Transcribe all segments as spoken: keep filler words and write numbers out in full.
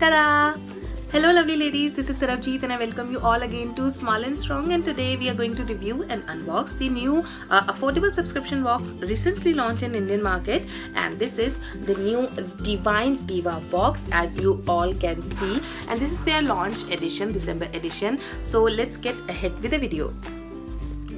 Ta-da! Hello lovely ladies, this is Sarabjit and I welcome you all again to Small and Strong, and today we are going to review and unbox the new uh, affordable subscription box recently launched in Indian market, and this is the new Divine Diva box as you all can see, and this is their launch edition, December edition. So let's get ahead with the video.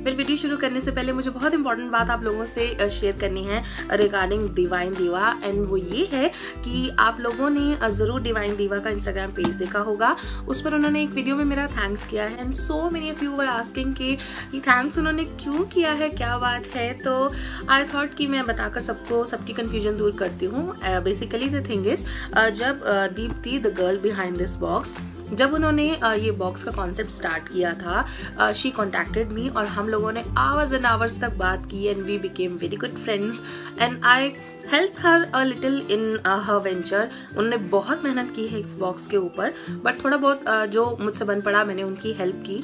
मेरी video शुरू करने से पहले मुझे बहुत important बात आप लोगों से शेयर करनी है रिगार्डिंग डिवाइन दीवा, एंड वो ये है कि आप लोगों ने ज़रूर डिवाइन दीवा का इंस्टाग्राम पेज देखा होगा. उस पर उन्होंने एक वीडियो में मेरा थैंक्स किया है, and so many of you were asking कि ये थैंक्स उन्होंने क्यों किया है, क्या बात है. तो आई थॉट कि मैं बताकर सबको सबकी कन्फ्यूजन दूर करती हूँ. बेसिकली द थिंग इज, जब Deepti the girl behind this box, जब उन्होंने ये बॉक्स का कॉन्सेप्ट स्टार्ट किया था, शी कॉन्टैक्टेड मी और हम लोगों ने आवर्स एंड आवर्स तक बात की, and we became very good friends and I help her a little in her venture. उन्होंने बहुत मेहनत की है इस बॉक्स के ऊपर, बट थोड़ा बहुत uh, जो मुझसे बन पड़ा मैंने उनकी हेल्प की,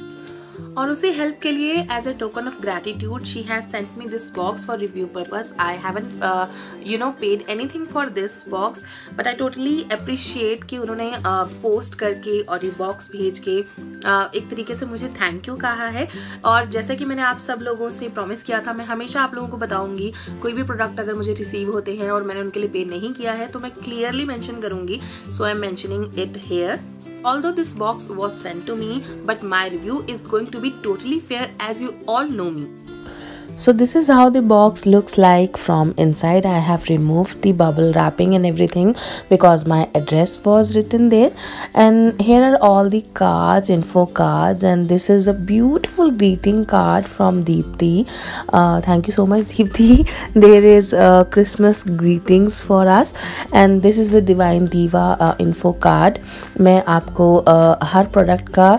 और उसी हेल्प के लिए as a token of gratitude she has sent me this box for review purpose. I haven't you know paid anything for this box, but I totally appreciate कि उन्होंने पोस्ट uh, करके और ये बॉक्स भेज के uh, एक तरीके से मुझे थैंक यू कहा है. और जैसे कि मैंने आप सब लोगों से प्रॉमिस किया था, मैं हमेशा आप लोगों को बताऊंगी कोई भी प्रोडक्ट अगर मुझे रिसीव होते हैं और मैंने उनके लिए पे नहीं किया है तो मैं क्लियरली मैंशन करूँगी. So I am mentioning it here. Although this box was sent to me, but my review is going to be totally fair as you all know me. So this is how the box looks like from inside. I have removed the bubble wrapping and everything because my address was written there, and here are all the cards, info cards, and this is a beautiful greeting card from Deepti. Uh, thank you so much Deepti. There is uh, Christmas greetings for us, and this is the Divine Diva uh, info card. मैं आपको uh, हर product का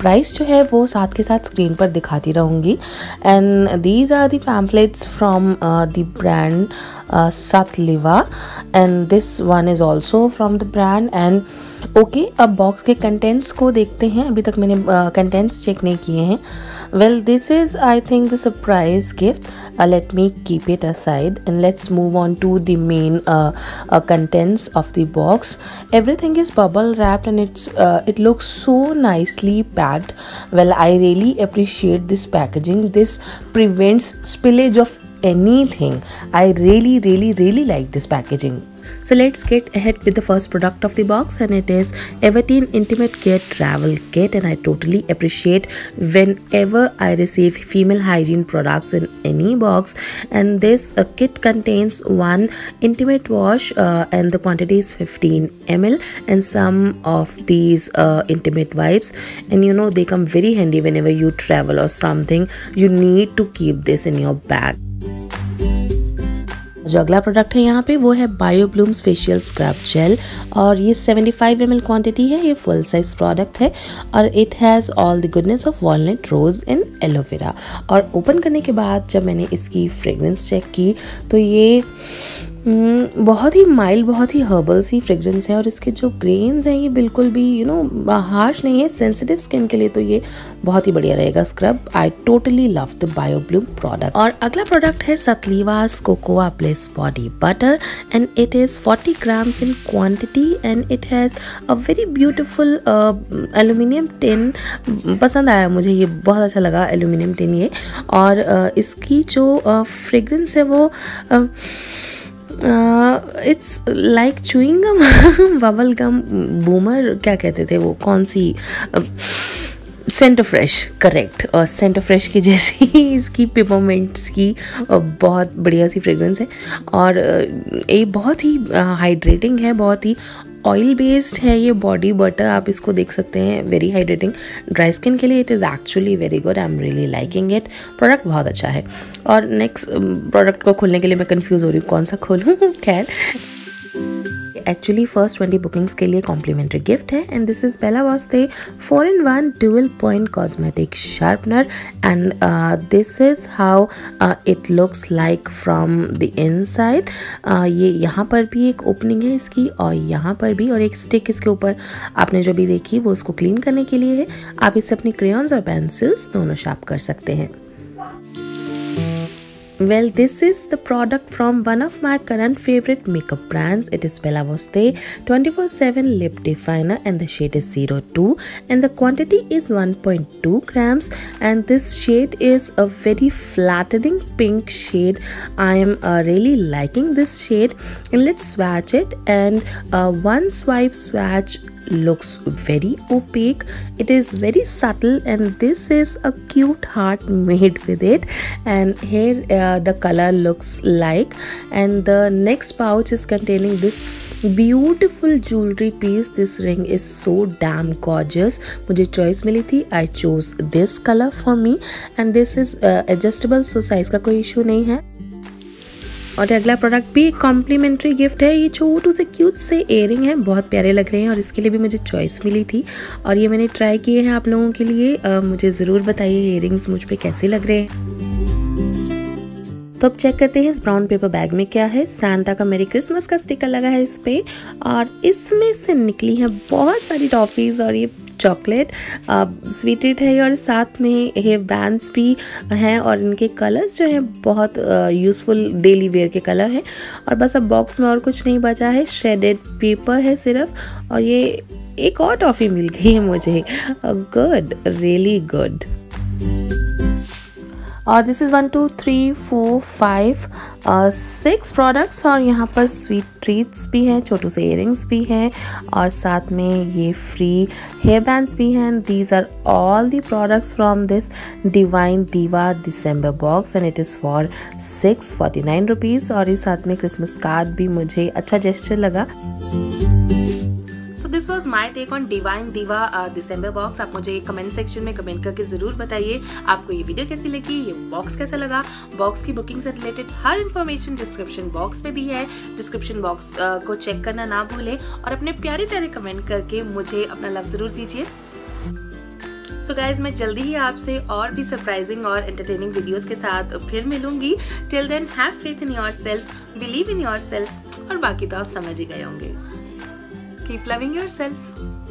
price uh, जो है वो साथ के साथ स्क्रीन पर दिखाती रहूँगी. And these are the pamphlets from uh, the brand uh, Satliva, and this one is also from the brand. And okay, अब box के contents को देखते हैं. अभी तक मैंने uh, contents check नहीं किए हैं. Well, this is I think the surprise gift. Uh, let me keep it aside and let's move on to the main uh, uh, contents of the box. Everything is bubble wrapped and it's uh, it looks so nicely packed. Well, I really appreciate this packaging. This prevents spillage of anything. I really really really like this packaging. So let's get ahead with the first product of the box, and it is Everteen Intimate Care Travel Kit, and I totally appreciate whenever I receive female hygiene products in any box. And this uh, kit contains one intimate wash uh, and the quantity is fifteen milliliters and some of these uh, intimate wipes, and you know they come very handy whenever you travel or something. You need to keep this in your bag. जो अगला product है यहाँ पे वो है बायोब्लूम्स facial scrub jail, और ये पचहत्तर एम एल क्वांटिटी है. ये फुल साइज प्रोडक्ट है और it has all the goodness of walnut, rose and aloe vera. और ओपन करने के बाद जब मैंने इसकी फ्रेगरेंस चेक की तो ये बहुत ही माइल्ड, बहुत ही हर्बल सी फ्रेगरेंस है, और इसके जो ग्रेन्स हैं ये बिल्कुल भी यू नो हार्श नहीं है. सेंसिटिव स्किन के लिए तो ये बहुत ही बढ़िया रहेगा scrub. I totally love the Biobloom product. और अगला प्रोडक्ट है सतलीवास cocoa plus body butter, and it is forty grams in quantity, and it has a very beautiful aluminium tin. पसंद आया मुझे, ये बहुत अच्छा लगा एल्यूमिनियम टिन ये. और uh, इसकी जो फ्रेगरेंस uh, है वो uh, it's like chewing gum, bubble gum, Boomer क्या कहते थे वो, कौन सी सेंट फ्रेश, करेक्ट, और सेंट फ्रेश की जैसी इसकी पिपरमेंट्स की बहुत बढ़िया सी फ्रेगरेंस है. और ये बहुत ही हाइड्रेटिंग है, बहुत ही ऑयल बेस्ड है ये बॉडी बटर. आप इसको देख सकते हैं, वेरी हाइड्रेटिंग ड्राई स्किन के लिए it is actually very good. I am really liking it. Product बहुत अच्छा है. और नेक्स्ट प्रोडक्ट को खोलने के लिए मैं कंफ्यूज हो रही हूँ कौन सा खोलूँ. खैर, एक्चुअली फर्स्ट ट्वेंटी बुकिंग्स के लिए कॉम्प्लीमेंट्री गिफ्ट है, and this is Bella Voste four in one dual point cosmetic sharpener, and this is how it looks like from the inside. ये यहाँ पर भी एक ओपनिंग है इसकी, और यहाँ पर भी, और एक स्टिक इसके ऊपर आपने जो भी देखी वो उसको क्लीन करने के लिए है. आप इससे अपने क्रेयॉन्स और पेंसिल्स दोनों शार्प कर सकते हैं. Well, this is the product from one of my current favorite makeup brands. It is Bella Voste twenty-four seven Lip Definer and the shade is zero two and the quantity is one point two grams, and this shade is a very flattering pink shade. I am uh, really liking this shade, and let's swatch it. And uh, one swipe swatch looks very opaque. It is very subtle, and this is a cute heart made with it. And here uh, the color looks like, and the next pouch is containing this beautiful jewelry piece. This ring is so damn gorgeous. मुझे choice मिली थी, I chose this color for me, and this is uh, adjustable, so size का कोई issue नहीं है. और अगला product भी complementary gift है. ये छोटू से क्यूट से इयरिंग है, बहुत प्यारे लग रहे हैं, और इसके लिए भी मुझे चॉइस मिली थी और ये मैंने ट्राई किए हैं आप लोगों के लिए. आ, मुझे ज़रूर बताइए इयरिंग्स मुझ पे कैसे लग रहे हैं. तो अब चेक करते हैं इस ब्राउन पेपर बैग में क्या है. सांता का मेरी क्रिसमस का स्टिकर लगा है इस पर, और इसमें से निकली हैं बहुत सारी टॉफ़ीज़ और ये चॉकलेट स्वीटेड है, और साथ में ये बैंड्स भी हैं, और इनके कलर्स जो हैं बहुत यूज़फुल डेली वेयर के कलर हैं. और बस अब बॉक्स में और कुछ नहीं बचा है, श्रेडेड पेपर है सिर्फ, और ये एक और टॉफ़ी मिल गई है मुझे. Good, really good. और this is one two three four five six products, और यहाँ पर स्वीट ट्रीट्स भी हैं, छोटू से इयरिंग्स भी हैं, और साथ में ये फ्री हेयर बैंड्स भी हैं. These are all the products from this Divine Diva December box, and it is for six forty nine rupees. और ये साथ में क्रिसमस कार्ड भी मुझे अच्छा जेस्चर लगा. This was my take on Divine Diva December box. आप मुझे कमेंट सेक्शन में कमेंट करके ज़रूर बताइए आपको ये वीडियो कैसी लगी, ये बॉक्स कैसा लगा. बॉक्स की बुकिंग से रिलेटेड हर इन्फॉर्मेशन डिस्क्रिप्शन बॉक्स में दी है, डिस्क्रिप्शन बॉक्स uh, को चेक करना ना भूलें, और अपने प्यारे प्यारे कमेंट करके मुझे अपना लव ज़रूर दीजिए. सो so गाइज, मैं जल्दी ही आपसे और भी सरप्राइजिंग और एंटरटेनिंग वीडियोज़ के साथ फिर मिलूंगी. Till then, have faith in yourself, believe in yourself, और बाकी तो आप समझ ही गए होंगे. Keep loving yourself.